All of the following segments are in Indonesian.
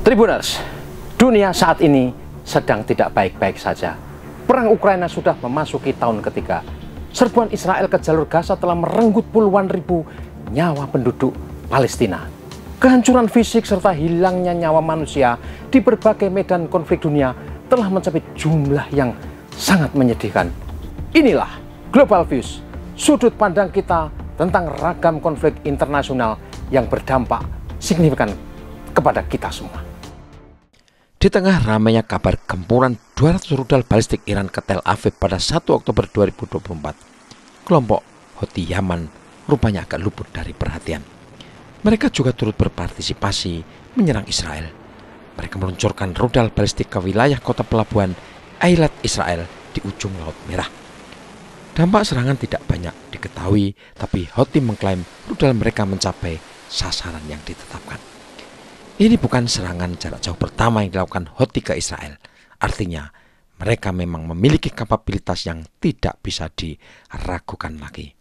Tribuners, dunia saat ini sedang tidak baik-baik saja. Perang Ukraina sudah memasuki tahun ketiga. Serbuan Israel ke jalur Gaza telah merenggut puluhan ribu nyawa penduduk Palestina. Kehancuran fisik serta hilangnya nyawa manusia di berbagai medan konflik dunia telah mencapai jumlah yang sangat menyedihkan. Inilah Global Views, sudut pandang kita tentang ragam konflik internasional yang berdampak signifikan kepada kita semua. Di tengah ramainya kabar gempuran 200 rudal balistik Iran ke Tel Aviv pada 1 Oktober 2024, kelompok Houthi Yaman rupanya agak luput dari perhatian. Mereka juga turut berpartisipasi menyerang Israel. Mereka meluncurkan rudal balistik ke wilayah kota pelabuhan Eilat Israel di ujung Laut Merah. Dampak serangan tidak banyak diketahui, tapi Houthi mengklaim rudal mereka mencapai sasaran yang ditetapkan. Ini bukan serangan jarak jauh pertama yang dilakukan Houthi ke Israel. Artinya, mereka memang memiliki kapabilitas yang tidak bisa diragukan lagi.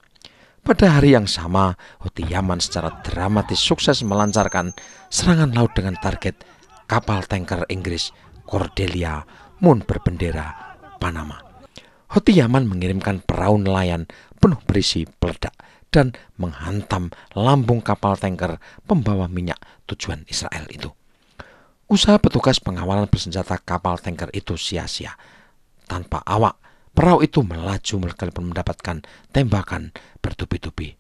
Pada hari yang sama, Houthi Yaman secara dramatis sukses melancarkan serangan laut dengan target kapal tanker Inggris Cordelia Moon berbendera Panama. Houthi Yaman mengirimkan perahu nelayan penuh berisi peledak dan menghantam lambung kapal tanker pembawa minyak tujuan Israel itu. Usaha petugas pengawalan bersenjata kapal tanker itu sia-sia. Tanpa awak, perahu itu melaju meskipun mendapatkan tembakan bertubi-tubi.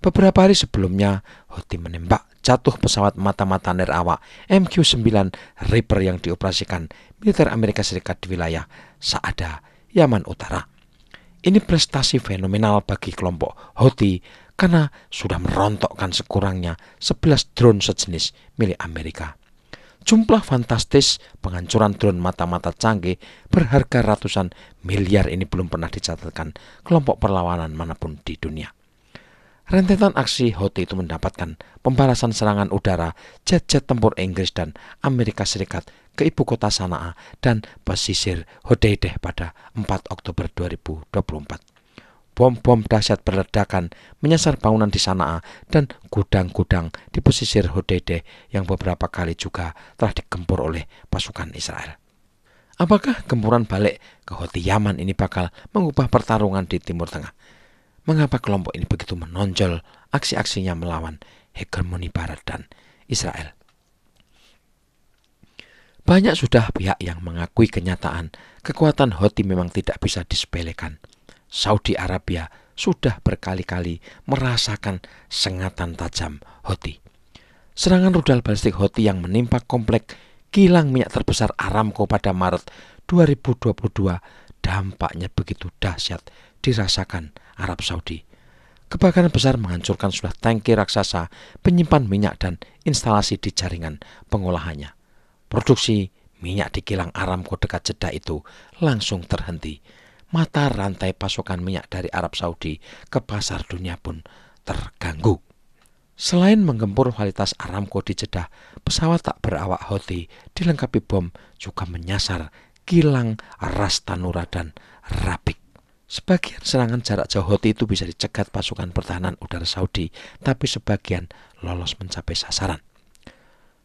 Beberapa hari sebelumnya, Houthi menembak jatuh pesawat mata-mata air awak MQ-9 Reaper yang dioperasikan militer Amerika Serikat di wilayah Sana'a, Yaman Utara. Ini prestasi fenomenal bagi kelompok Houthi karena sudah merontokkan sekurangnya 11 drone sejenis milik Amerika. Jumlah fantastis penghancuran drone mata-mata canggih berharga ratusan miliar ini belum pernah dicatatkan kelompok perlawanan manapun di dunia. Rentetan aksi Houthi itu mendapatkan pembalasan serangan udara jet-jet tempur Inggris dan Amerika Serikat ke ibu kota Sana'a dan pesisir Hodeideh pada 4 Oktober 2024. Bom-bom dahsyat berledakan menyasar bangunan di Sana'a dan gudang-gudang di pesisir Hodeideh yang beberapa kali juga telah digempur oleh pasukan Israel. Apakah gempuran balik ke Houthi Yaman ini bakal mengubah pertarungan di Timur Tengah? Mengapa kelompok ini begitu menonjol aksi-aksinya melawan hegemoni Barat dan Israel? Banyak sudah pihak yang mengakui kenyataan kekuatan Houthi memang tidak bisa disepelekan. Saudi Arabia sudah berkali-kali merasakan sengatan tajam Houthi. Serangan rudal balistik Houthi yang menimpa kompleks kilang minyak terbesar Aramco pada Maret 2022 dampaknya begitu dahsyat dirasakan Arab Saudi. Kebakaran besar menghancurkan sebuah tangki raksasa penyimpan minyak dan instalasi di jaringan pengolahannya. Produksi minyak di kilang Aramco dekat Jeddah itu langsung terhenti. Mata rantai pasokan minyak dari Arab Saudi ke pasar dunia pun terganggu. Selain menggempur fasilitas Aramco di Jeddah, pesawat tak berawak Houthi dilengkapi bom juga menyasar kilang Rastanura dan Rabiq. Sebagian serangan jarak jauh Houthi itu bisa dicegat pasukan pertahanan udara Saudi, tapi sebagian lolos mencapai sasaran.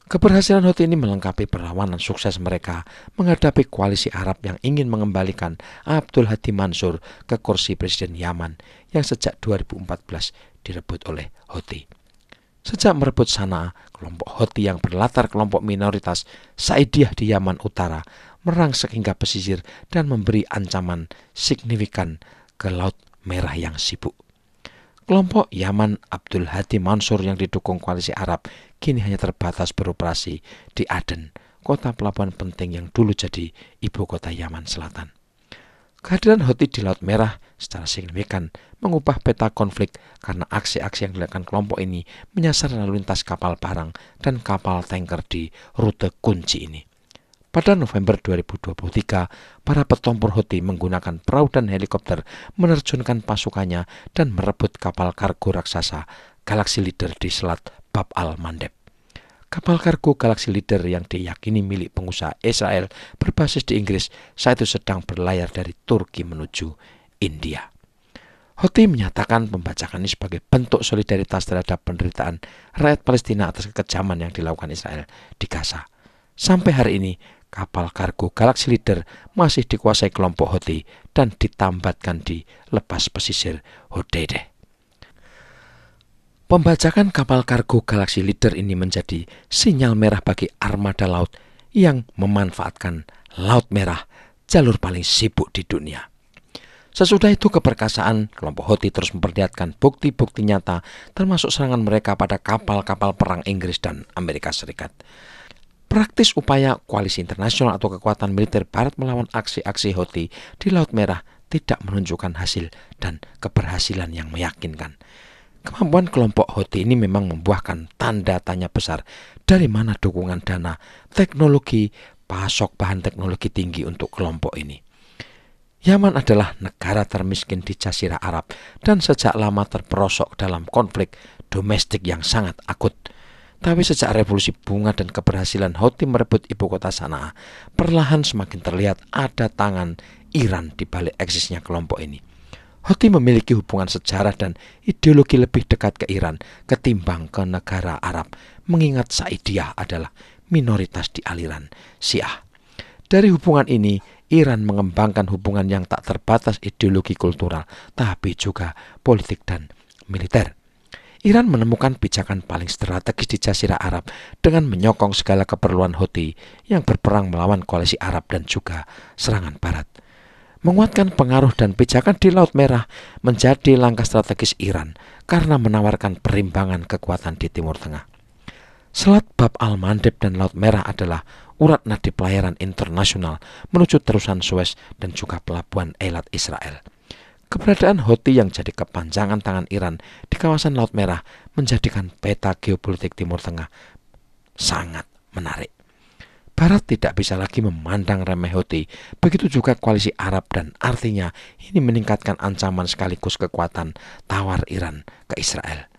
Keberhasilan Houthi ini melengkapi perlawanan sukses mereka menghadapi koalisi Arab yang ingin mengembalikan Abdul Hadi Mansur ke kursi Presiden Yaman yang sejak 2014 direbut oleh Houthi. Sejak merebut Sana'a, kelompok Houthi yang berlatar kelompok minoritas Saidiyah di Yaman Utara merangsek hingga pesisir dan memberi ancaman signifikan ke Laut Merah yang sibuk. Kelompok Yaman Abdul Hadi Mansur yang didukung koalisi Arab kini hanya terbatas beroperasi di Aden, kota pelabuhan penting yang dulu jadi ibu kota Yaman Selatan. Kehadiran Houthi di Laut Merah secara signifikan mengubah peta konflik karena aksi-aksi yang dilakukan kelompok ini menyasar lalu lintas kapal barang dan kapal tanker di rute kunci ini. Pada November 2023, para petompur Houthi menggunakan perahu dan helikopter menerjunkan pasukannya dan merebut kapal kargo raksasa Galaxy Leader di selat Bab Al-Mandeb. Kapal kargo Galaxy Leader yang diyakini milik pengusaha Israel berbasis di Inggris saat itu sedang berlayar dari Turki menuju India. Houthi menyatakan pembajakan ini sebagai bentuk solidaritas terhadap penderitaan rakyat Palestina atas kekejaman yang dilakukan Israel di Gaza. Sampai hari ini, kapal kargo Galaxy Leader masih dikuasai kelompok Houthi dan ditambatkan di lepas pesisir Hodeideh. Pembajakan kapal kargo Galaxy Leader ini menjadi sinyal merah bagi armada laut yang memanfaatkan Laut Merah, jalur paling sibuk di dunia. Sesudah itu keperkasaan, kelompok Houthi terus memperlihatkan bukti-bukti nyata termasuk serangan mereka pada kapal-kapal perang Inggris dan Amerika Serikat. Praktis upaya koalisi internasional atau kekuatan militer barat melawan aksi-aksi Houthi di Laut Merah tidak menunjukkan hasil dan keberhasilan yang meyakinkan. Kemampuan kelompok Houthi ini memang membuahkan tanda tanya besar dari mana dukungan dana, teknologi, pasok bahan teknologi tinggi untuk kelompok ini. Yaman adalah negara termiskin di Jazirah Arab dan sejak lama terperosok dalam konflik domestik yang sangat akut. Tapi sejak revolusi bunga dan keberhasilan Houthi merebut ibu kota Sana'a, perlahan semakin terlihat ada tangan Iran di balik eksisnya kelompok ini. Houthi memiliki hubungan sejarah dan ideologi lebih dekat ke Iran ketimbang ke negara Arab, mengingat Saidiyah adalah minoritas di aliran Syiah. Dari hubungan ini, Iran mengembangkan hubungan yang tak terbatas ideologi kultural, tapi juga politik dan militer. Iran menemukan pijakan paling strategis di Jazirah Arab dengan menyokong segala keperluan Houthi yang berperang melawan koalisi Arab dan juga serangan barat. Menguatkan pengaruh dan pijakan di Laut Merah menjadi langkah strategis Iran karena menawarkan perimbangan kekuatan di Timur Tengah. Selat Bab Al-Mandeb dan Laut Merah adalah urat nadi pelayaran internasional menuju Terusan Suez dan juga pelabuhan Eilat Israel. Keberadaan Houthi yang jadi kepanjangan tangan Iran di kawasan Laut Merah menjadikan peta geopolitik Timur Tengah sangat menarik. Barat tidak bisa lagi memandang remeh Houthi, begitu juga koalisi Arab, dan artinya ini meningkatkan ancaman sekaligus kekuatan tawar Iran ke Israel.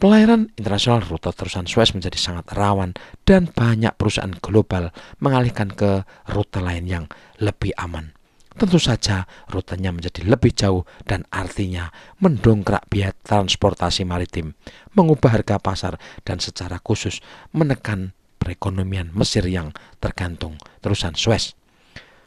Pelayaran internasional rute Terusan Suez menjadi sangat rawan dan banyak perusahaan global mengalihkan ke rute lain yang lebih aman. Tentu saja rutenya menjadi lebih jauh dan artinya mendongkrak biaya transportasi maritim, mengubah harga pasar dan secara khusus menekan perekonomian Mesir yang tergantung Terusan Suez.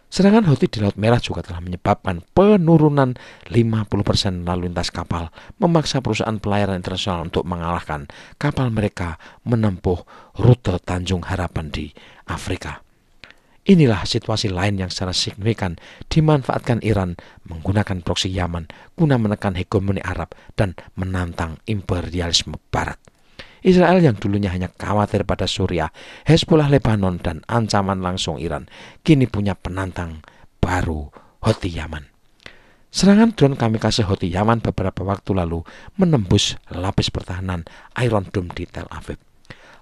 Serangan Houthi di Laut Merah juga telah menyebabkan penurunan 50% lalu lintas kapal, memaksa perusahaan pelayaran internasional untuk mengalahkan kapal mereka menempuh rute Tanjung Harapan di Afrika. Inilah situasi lain yang secara signifikan dimanfaatkan Iran menggunakan proksi Yaman guna menekan hegemoni Arab dan menantang imperialisme Barat. Israel yang dulunya hanya khawatir pada Suriah, Hezbollah Lebanon, dan ancaman langsung Iran, kini punya penantang baru, Houthi Yaman. Serangan drone kamikaze Houthi Yaman beberapa waktu lalu menembus lapis pertahanan Iron Dome di Tel Aviv.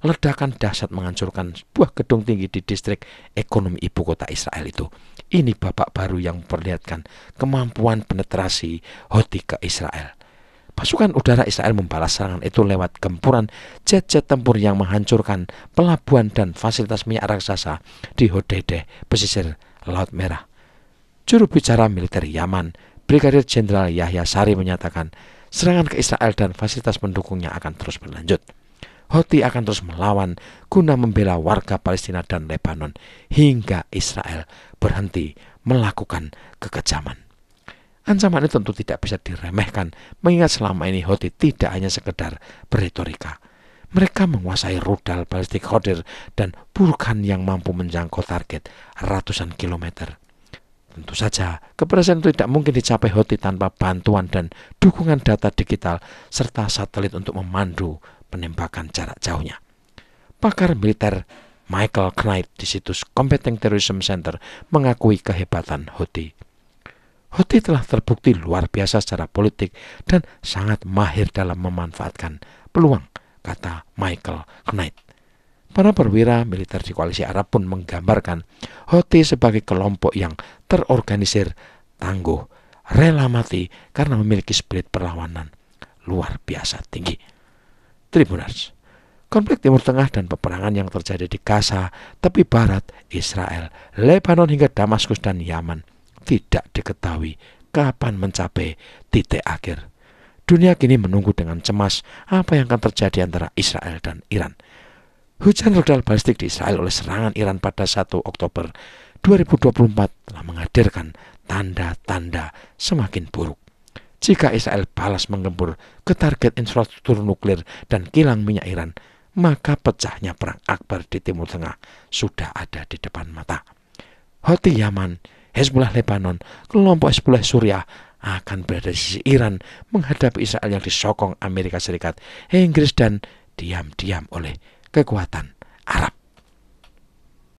Ledakan dahsyat menghancurkan sebuah gedung tinggi di distrik ekonomi ibu kota Israel itu. Ini babak baru yang memperlihatkan kemampuan penetrasi Houthi ke Israel. Pasukan udara Israel membalas serangan itu lewat gempuran jet-jet tempur yang menghancurkan pelabuhan dan fasilitas minyak raksasa di Hodeideh, pesisir Laut Merah. Juru bicara militer Yaman, Brigadir Jenderal Yahya Sari menyatakan, serangan ke Israel dan fasilitas pendukungnya akan terus berlanjut. Houthi akan terus melawan guna membela warga Palestina dan Lebanon hingga Israel berhenti melakukan kekejaman. Ancaman itu tentu tidak bisa diremehkan, mengingat selama ini Houthi tidak hanya sekedar berretorika. Mereka menguasai rudal balistik Hoder dan burkan yang mampu menjangkau target ratusan kilometer. Tentu saja, keberhasilan itu tidak mungkin dicapai Houthi tanpa bantuan dan dukungan data digital serta satelit untuk memandu penembakan jarak jauhnya. Pakar militer Michael Knight di situs Combating Terrorism Center mengakui kehebatan Houthi. Houthi telah terbukti luar biasa secara politik dan sangat mahir dalam memanfaatkan peluang, kata Michael Knight. Para perwira militer di koalisi Arab pun menggambarkan Houthi sebagai kelompok yang terorganisir, tangguh, rela mati karena memiliki spirit perlawanan luar biasa tinggi. Tribuners, konflik Timur Tengah dan peperangan yang terjadi di Gaza, tepi barat, Israel, Lebanon hingga Damaskus dan Yaman tidak diketahui kapan mencapai titik akhir. Dunia kini menunggu dengan cemas apa yang akan terjadi antara Israel dan Iran. Hujan rudal balistik di Israel oleh serangan Iran pada 1 Oktober 2024 telah menghadirkan tanda-tanda semakin buruk. Jika Israel balas menggempur ke target infrastruktur nuklir dan kilang minyak Iran, maka pecahnya perang akbar di Timur Tengah sudah ada di depan mata. Houthi Yaman, Hezbollah Lebanon, kelompok Hezbollah Suriah akan berada di sisi Iran menghadapi Israel yang disokong Amerika Serikat, Inggris, dan diam-diam oleh kekuatan Arab.